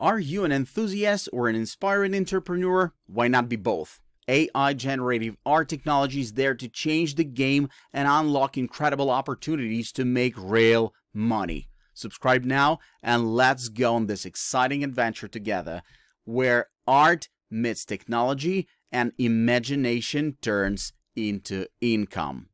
Are you an enthusiast or an inspiring entrepreneur? Why not be both? AI generative art technology is there to change the game and unlock incredible opportunities to make real money. Subscribe now and let's go on this exciting adventure together where art meets technology and imagination turns into income.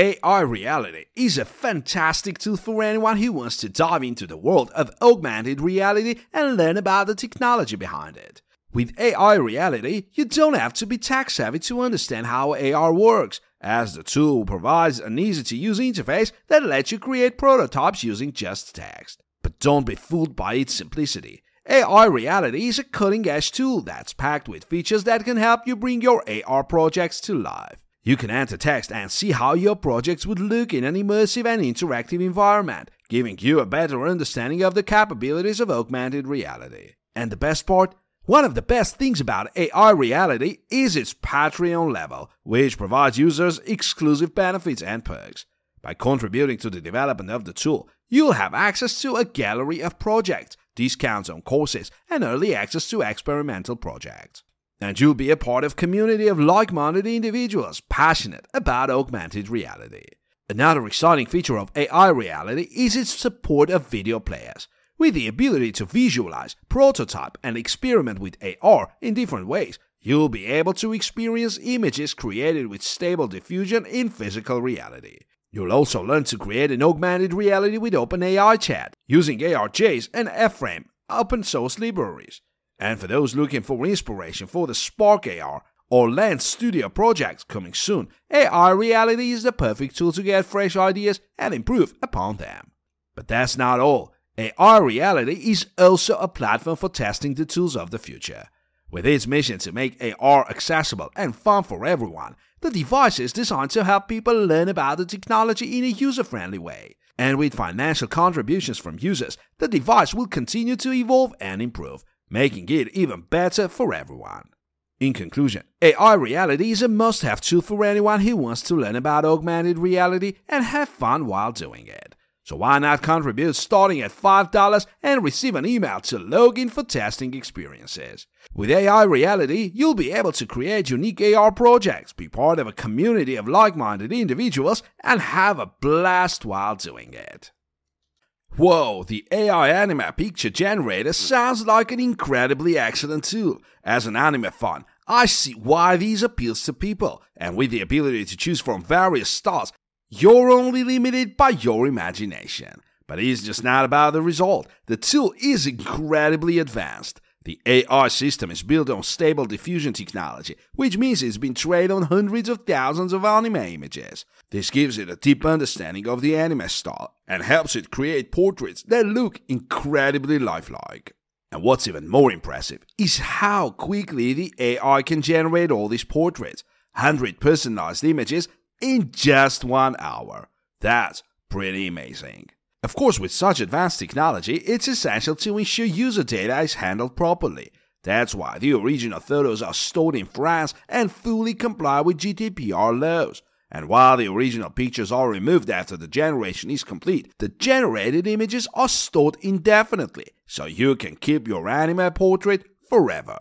AI Reality is a fantastic tool for anyone who wants to dive into the world of augmented reality and learn about the technology behind it. With AI Reality, you don't have to be tech-savvy to understand how AR works, as the tool provides an easy-to-use interface that lets you create prototypes using just text. But don't be fooled by its simplicity. AI Reality is a cutting-edge tool that's packed with features that can help you bring your AR projects to life. You can enter text and see how your projects would look in an immersive and interactive environment, giving you a better understanding of the capabilities of augmented reality. And the best part? One of the best things about AI Reality is its Patreon level, which provides users exclusive benefits and perks. By contributing to the development of the tool, you'll have access to a gallery of projects, discounts on courses, and early access to experimental projects. And you'll be a part of a community of like-minded individuals passionate about augmented reality. Another exciting feature of AI Reality is its support of video players. With the ability to visualize, prototype, and experiment with AR in different ways, you'll be able to experience images created with Stable Diffusion in physical reality. You'll also learn to create an augmented reality with OpenAI Chat, using AR.js and A-Frame, open-source libraries. And for those looking for inspiration for the Spark AR or Lens Studio projects coming soon, AI Reality is the perfect tool to get fresh ideas and improve upon them. But that's not all. AI Reality is also a platform for testing the tools of the future. With its mission to make AR accessible and fun for everyone, the device is designed to help people learn about the technology in a user-friendly way. And with financial contributions from users, the device will continue to evolve and improve, making it even better for everyone. In conclusion, AI Reality is a must-have tool for anyone who wants to learn about augmented reality and have fun while doing it. So why not contribute starting at $5 and receive an email to log in for testing experiences? With AI Reality, you'll be able to create unique AR projects, be part of a community of like-minded individuals, and have a blast while doing it. Whoa, the AI Anime Picture Generator sounds like an incredibly excellent tool. As an anime fan, I see why this appeals to people, and with the ability to choose from various styles, you're only limited by your imagination. But it's just not about the result. The tool is incredibly advanced. The AI system is built on Stable Diffusion technology, which means it's been trained on hundreds of thousands of anime images. This gives it a deep understanding of the anime style and helps it create portraits that look incredibly lifelike. And what's even more impressive is how quickly the AI can generate all these portraits, 100 personalized images in just 1 hour. That's pretty amazing. Of course, with such advanced technology, it's essential to ensure user data is handled properly. That's why the original photos are stored in France and fully comply with GDPR laws. And while the original pictures are removed after the generation is complete, the generated images are stored indefinitely, so you can keep your anime portrait forever.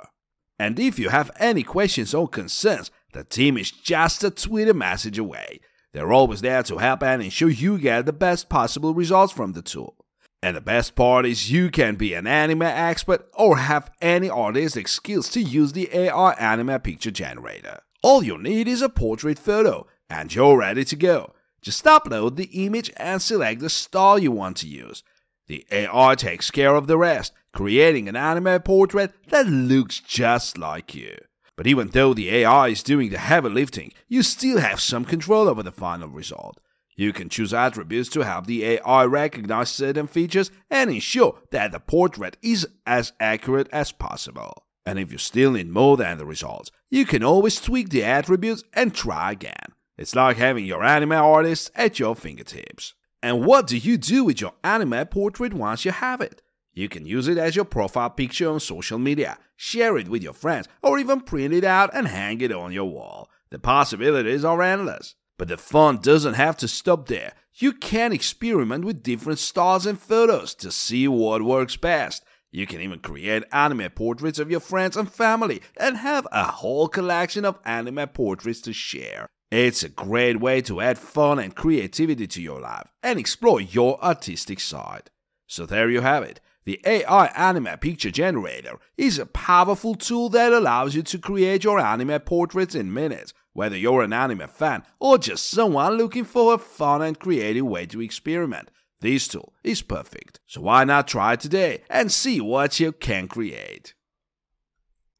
And if you have any questions or concerns, the team is just a Twitter message away. They're always there to help and ensure you get the best possible results from the tool. And the best part is you can be an anime expert or have any artistic skills to use the AI Anime Picture Generator. All you need is a portrait photo, and you're ready to go. Just upload the image and select the style you want to use. The AI takes care of the rest, creating an anime portrait that looks just like you. But even though the AI is doing the heavy lifting, you still have some control over the final result. You can choose attributes to help the AI recognize certain features and ensure that the portrait is as accurate as possible. And if you still need more than the results, you can always tweak the attributes and try again. It's like having your anime artist at your fingertips. And what do you do with your anime portrait once you have it? You can use it as your profile picture on social media, share it with your friends, or even print it out and hang it on your wall. The possibilities are endless. But the fun doesn't have to stop there. You can experiment with different styles and photos to see what works best. You can even create anime portraits of your friends and family and have a whole collection of anime portraits to share. It's a great way to add fun and creativity to your life and explore your artistic side. So there you have it. The AI Anime Picture Generator is a powerful tool that allows you to create your anime portraits in minutes, whether you're an anime fan or just someone looking for a fun and creative way to experiment. This tool is perfect, so why not try it today and see what you can create?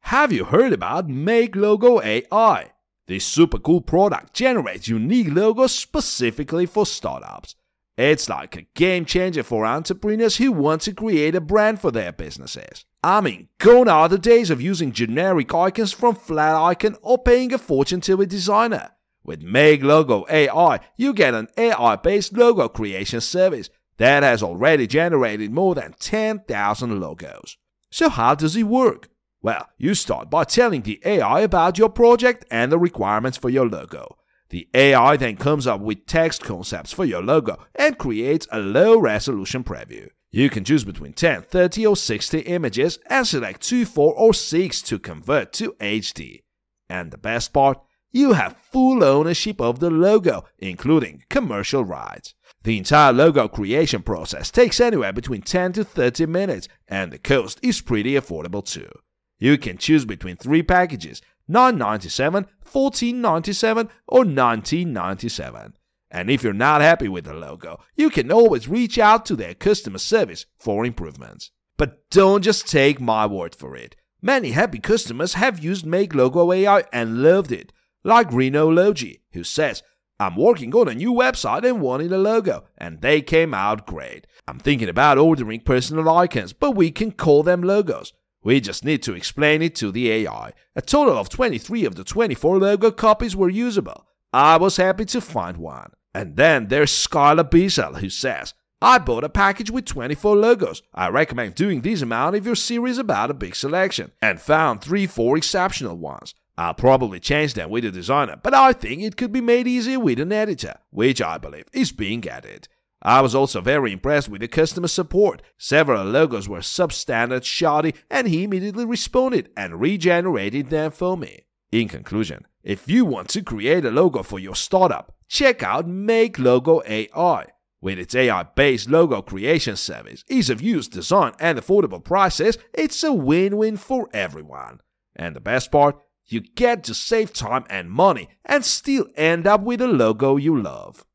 Have you heard about Make Logo AI? This super cool product generates unique logos specifically for startups. It's like a game changer for entrepreneurs who want to create a brand for their businesses. I mean, gone are the days of using generic icons from Flat Icon or paying a fortune to a designer. With Make Logo AI, you get an AI-based logo creation service that has already generated more than 10,000 logos. So how does it work? Well, you start by telling the AI about your project and the requirements for your logo. The AI then comes up with text concepts for your logo and creates a low-resolution preview. You can choose between 10, 30 or 60 images and select 2, 4 or 6 to convert to HD. And the best part? You have full ownership of the logo, including commercial rights. The entire logo creation process takes anywhere between 10 to 30 minutes, and the cost is pretty affordable too. You can choose between three packages: $9.97, $14.97, or $19.97. And if you're not happy with the logo, you can always reach out to their customer service for improvements. But don't just take my word for it. Many happy customers have used Make Logo AI and loved it. Like Reno Logi, who says, "I'm working on a new website and wanted a logo, and they came out great. I'm thinking about ordering personal icons, but we can call them logos. We just need to explain it to the AI. A total of 23 of the 24 logo copies were usable. I was happy to find one." And then there's Skylar Biesel, who says, "I bought a package with 24 logos. I recommend doing this amount if you're serious about a big selection, and found 3-4 exceptional ones. I'll probably change them with the designer, but I think it could be made easier with an editor, which I believe is being added. I was also very impressed with the customer support. Several logos were substandard, shoddy, and he immediately responded and regenerated them for me." In conclusion, if you want to create a logo for your startup, check out Make Logo AI. With its AI-based logo creation service, ease of use, design, and affordable prices, it's a win-win for everyone. And the best part? You get to save time and money and still end up with a logo you love.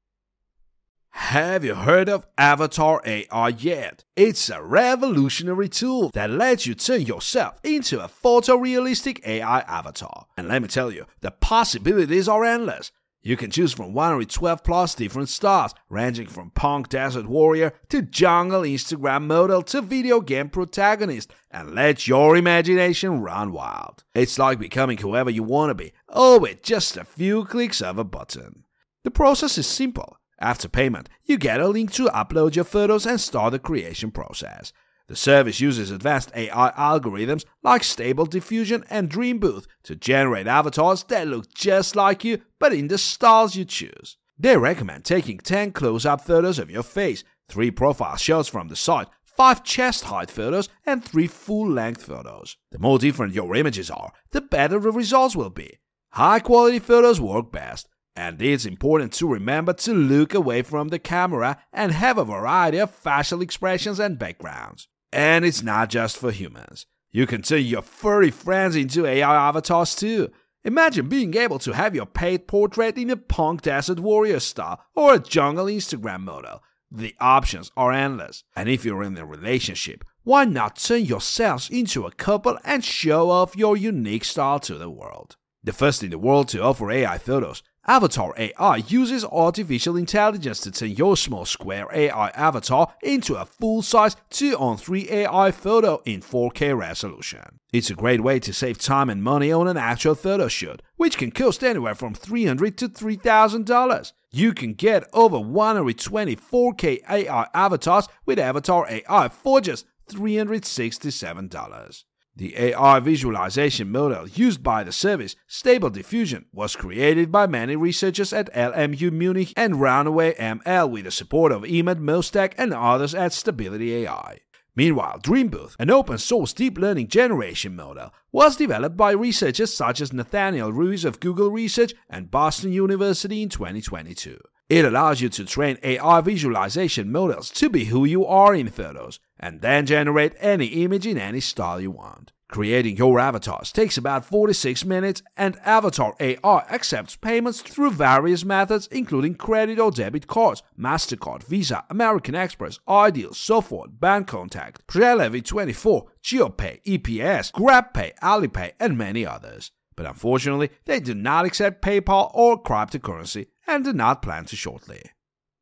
Have you heard of Avatar AI yet? It's a revolutionary tool that lets you turn yourself into a photorealistic AI avatar. And let me tell you, the possibilities are endless. You can choose from 112 plus different styles, ranging from punk desert warrior to jungle Instagram model to video game protagonist, and let your imagination run wild. It's like becoming whoever you want to be, all with just a few clicks of a button. The process is simple. After payment, you get a link to upload your photos and start the creation process. The service uses advanced AI algorithms like Stable Diffusion and Dreambooth to generate avatars that look just like you, but in the styles you choose. They recommend taking 10 close-up photos of your face, 3 profile shots from the side, 5 chest-height photos, and 3 full-length photos. The more different your images are, the better the results will be. High-quality photos work best, and it's important to remember to look away from the camera and have a variety of facial expressions and backgrounds. And it's not just for humans. You can turn your furry friends into AI avatars too. Imagine being able to have your paid portrait in a punk desert warrior style or a jungle Instagram model. The options are endless. And if you're in a relationship, why not turn yourselves into a couple and show off your unique style to the world? The first in the world to offer AI photos, Avatar AI uses artificial intelligence to turn your small square AI avatar into a full-size 2x3 AI photo in 4K resolution. It's a great way to save time and money on an actual photo shoot, which can cost anywhere from $300 to $3,000. You can get over 120 4K AI avatars with Avatar AI for just $367. The AR visualization model used by the service, Stable Diffusion, was created by many researchers at LMU Munich and Runway ML with the support of Emad Mostaque and others at Stability AI. Meanwhile, Dreambooth, an open-source deep learning generation model, was developed by researchers such as Nathaniel Ruiz of Google Research and Boston University in 2022. It allows you to train AR visualization models to be who you are in photos, and then generate any image in any style you want. Creating your avatars takes about 46 minutes, and Avatar AR accepts payments through various methods including credit or debit cards, Mastercard, Visa, American Express, Ideal, Sofort, Bank Contact, Prelevy 24, GeoPay, EPS, GrabPay, Alipay, and many others. But unfortunately, they do not accept PayPal or cryptocurrency, and do not plan to shortly.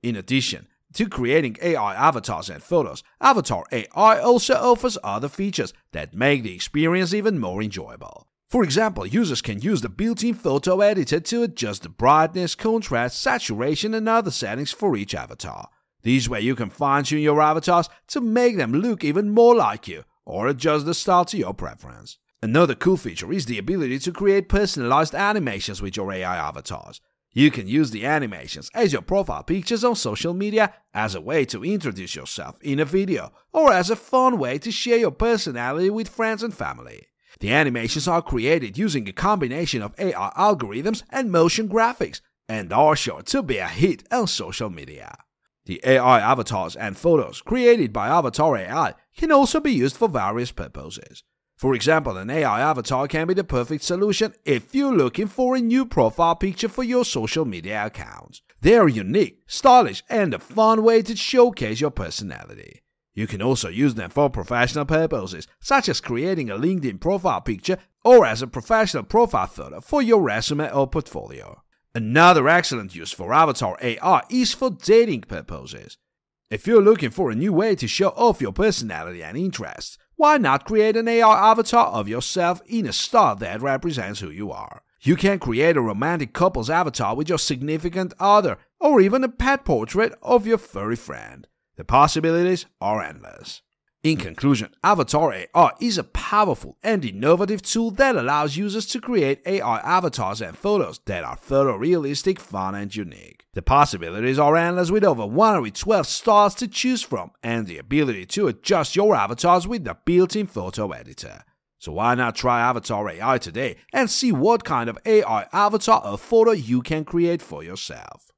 In addition to creating AI avatars and photos, Avatar AI also offers other features that make the experience even more enjoyable. For example, users can use the built-in photo editor to adjust the brightness, contrast, saturation, and other settings for each avatar. This way you can fine-tune your avatars to make them look even more like you, or adjust the style to your preference. Another cool feature is the ability to create personalized animations with your AI avatars. You can use the animations as your profile pictures on social media, as a way to introduce yourself in a video, or as a fun way to share your personality with friends and family. The animations are created using a combination of AI algorithms and motion graphics, and are sure to be a hit on social media. The AI avatars and photos created by Avatar AI can also be used for various purposes. For example, an AI avatar can be the perfect solution if you're looking for a new profile picture for your social media accounts. They are unique, stylish, and a fun way to showcase your personality. You can also use them for professional purposes, such as creating a LinkedIn profile picture or as a professional profile photo for your resume or portfolio. Another excellent use for Avatar AI is for dating purposes. If you're looking for a new way to show off your personality and interests, why not create an AI avatar of yourself in a style that represents who you are? You can create a romantic couple's avatar with your significant other, or even a pet portrait of your furry friend. The possibilities are endless. In conclusion, Avatar AI is a powerful and innovative tool that allows users to create AI avatars and photos that are photorealistic, fun, and unique. The possibilities are endless, with over 112 styles to choose from and the ability to adjust your avatars with the built-in photo editor. So why not try Avatar AI today and see what kind of AI avatar or photo you can create for yourself?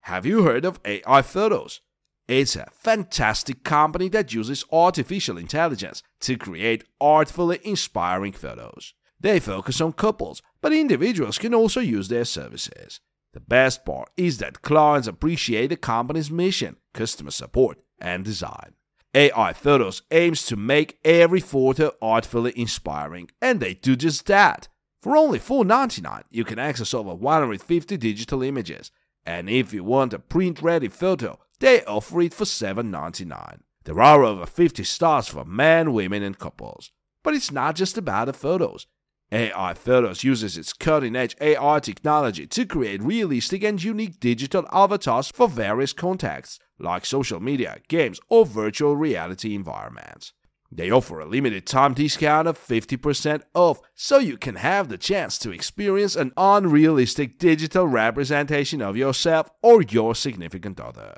Have you heard of AI Photos? It's a fantastic company that uses artificial intelligence to create artfully inspiring photos. They focus on couples, but individuals can also use their services. The best part is that clients appreciate the company's mission, customer support, and design. AI Photos aims to make every photo artfully inspiring, and they do just that. For only $4.99, you can access over 150 digital images. And if you want a print-ready photo, they offer it for $7.99. There are over 50 stars for men, women, and couples. But it's not just about the photos. AI Photos uses its cutting-edge AR technology to create realistic and unique digital avatars for various contexts, like social media, games, or virtual reality environments. They offer a limited-time discount of 50% off, so you can have the chance to experience an unrealistic digital representation of yourself or your significant other.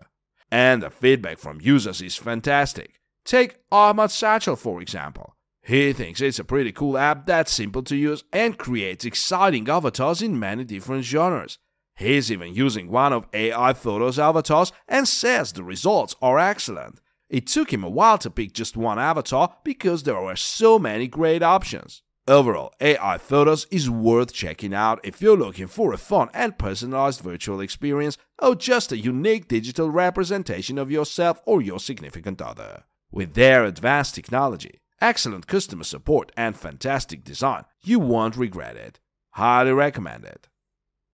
And the feedback from users is fantastic. Take Ahmad Satchel, for example. He thinks it's a pretty cool app that's simple to use and creates exciting avatars in many different genres. He's even using one of AI Photos' avatars and says the results are excellent. It took him a while to pick just one avatar because there were so many great options. Overall, AI Photos is worth checking out if you're looking for a fun and personalized virtual experience, or just a unique digital representation of yourself or your significant other. With their advanced technology, excellent customer support, and fantastic design, you won't regret it. Highly recommended.